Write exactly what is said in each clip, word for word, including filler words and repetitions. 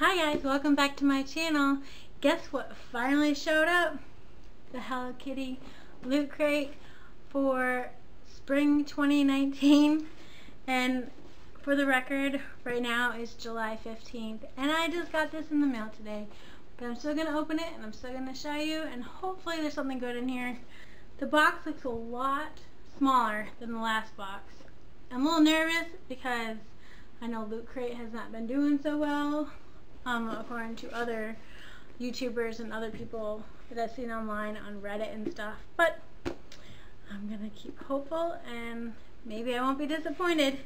Hi guys, welcome back to my channel. Guess what finally showed up? The Hello Kitty Loot Crate for spring twenty nineteen, and for the record, right now is July fifteenth, and I just got this in the mail today, but I'm still gonna open it and I'm still gonna show you, and hopefully there's something good in here. The box looks a lot smaller than the last box. I'm a little nervous because I know Loot Crate has not been doing so well, um, according to other YouTubers and other people that I've seen online on Reddit and stuff, but I'm gonna keep hopeful and maybe I won't be disappointed.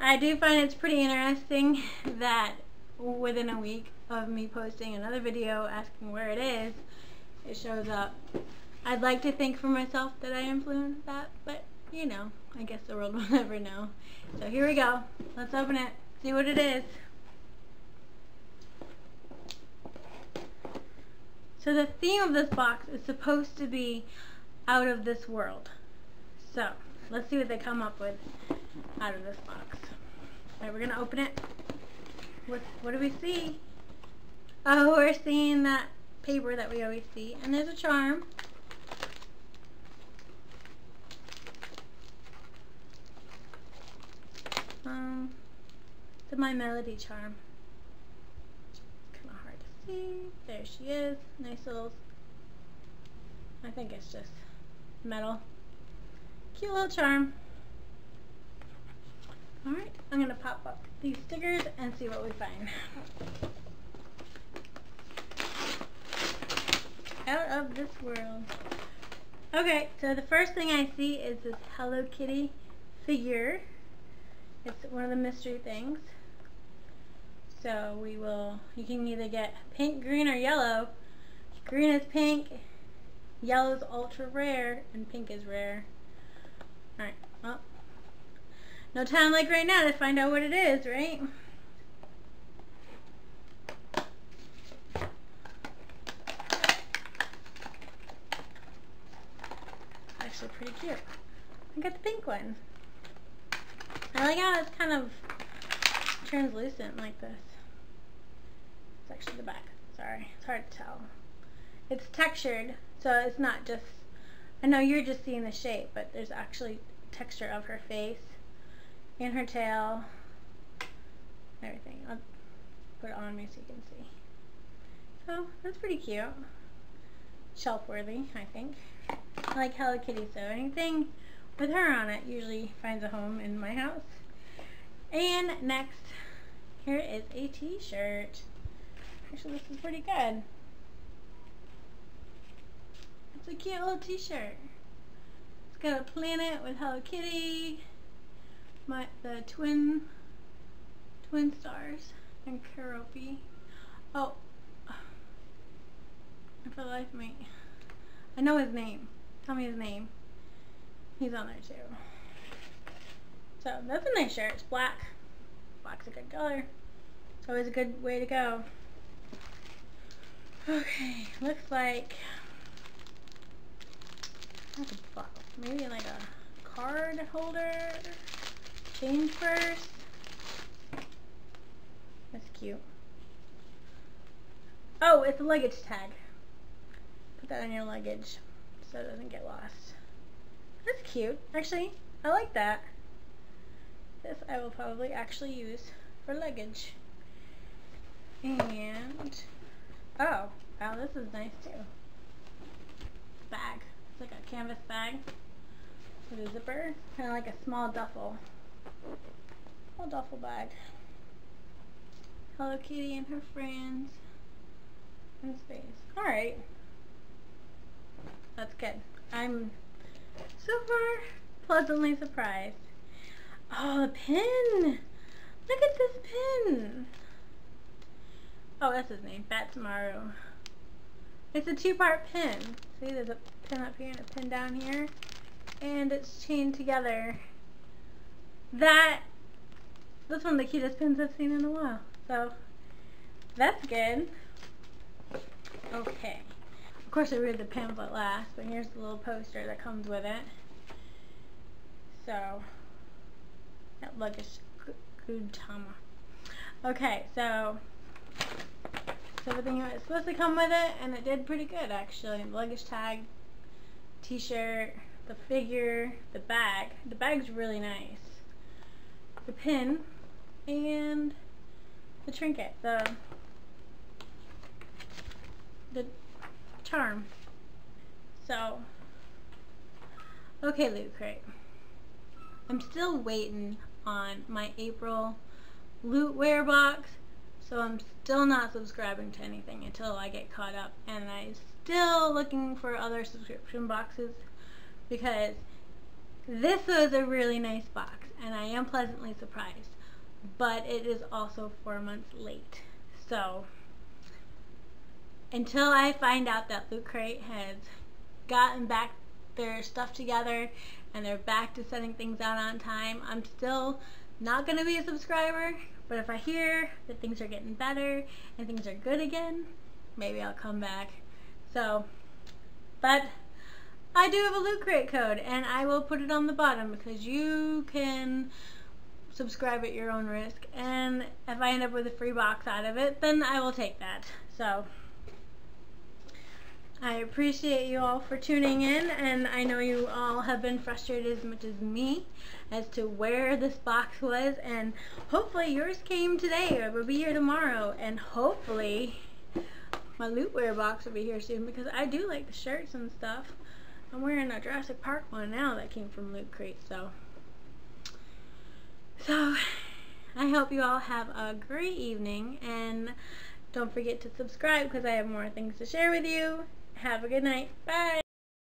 I do find it's pretty interesting that within a week of me posting another video asking where it is, it shows up. I'd like to think for myself that I influenced that, but you know, I guess the world will never know. So here we go. Let's open it, see what it is. So the theme of this box is supposed to be out of this world. So let's see what they come up with out of this box. All right, we're gonna open it. What, what do we see? Oh, we're seeing that paper that we always see, and there's a charm. Um, the My Melody charm. It's kind of hard to see. There she is. Nice little, I think it's just metal. Cute little charm. Alright, I'm going to pop up these stickers and see what we find. Out of this world. Okay, so the first thing I see is this Hello Kitty figure. It's one of the mystery things. So we will, you can either get pink, green, or yellow. Green is pink, yellow is ultra rare, and pink is rare. Alright, well, no time like right now to find out what it is, right? It's actually pretty cute. I got the pink one. I like how it's kind of translucent like this. It's actually the back. Sorry, it's hard to tell. It's textured, so it's not just, I know you're just seeing the shape, but there's actually texture of her face and her tail, everything. I'll put it on me so you can see. So that's pretty cute. Shelf worthy, I think. I like Hello Kitty, so anything with her on it usually finds a home in my house. And next, here is a t-shirt. Actually, this is pretty good. It's a cute little t-shirt. It's got a planet with Hello Kitty, my the twin twin stars, and Keroppi. Oh, for the life of me, I know his name. Tell me his name. He's on there too. So that's a nice shirt. It's black. Black's a good color. It's always a good way to go. Okay, looks like that's a buckle. Maybe like a card holder, change purse. That's cute. Oh, it's a luggage tag. Put that on your luggage so it doesn't get lost. That's cute. Actually, I like that. This I will probably actually use for luggage. And, oh, wow, this is nice too. Bag. It's like a canvas bag with a zipper. Kind of like a small duffel. Small duffel bag. Hello Kitty and her friends in space. Alright. That's good. I'm so far pleasantly surprised. Oh, the pin! Look at this pin! Oh, that's his name, Batsumaru. It's a two-part pin. See, there's a pin up here and a pin down here, and it's chained together. That, that's one of the cutest pins I've seen in a while. So, that's good. Okay. Of course I read the pamphlet last, but here's the little poster that comes with it. So, that luggage gudama. Okay, so everything that was supposed to come with it, and it did pretty good actually. Luggage tag, t-shirt, the figure, the bag. The bag's really nice. The pin, and the trinket, the, the charm. So, okay, Loot Crate. I'm still waiting on my April Loot Wear box, so I'm still not subscribing to anything until I get caught up, and I'm still looking for other subscription boxes because this was a really nice box and I am pleasantly surprised, but it is also four months late. So until I find out that Loot Crate has gotten back their stuff together and they're back to sending things out on time, I'm still not going to be a subscriber. But if I hear that things are getting better and things are good again, maybe I'll come back. So, but I do have a Loot Crate code, and I will put it on the bottom because you can subscribe at your own risk, and if I end up with a free box out of it, then I will take that. So I appreciate you all for tuning in, and I know you all have been frustrated as much as me as to where this box was, and hopefully yours came today or will be here tomorrow, and hopefully my Loot Wear box will be here soon because I do like the shirts and stuff. I'm wearing a Jurassic Park one now that came from Loot Crate, so so I hope you all have a great evening, and don't forget to subscribe because I have more things to share with you. Have a good night. Bye.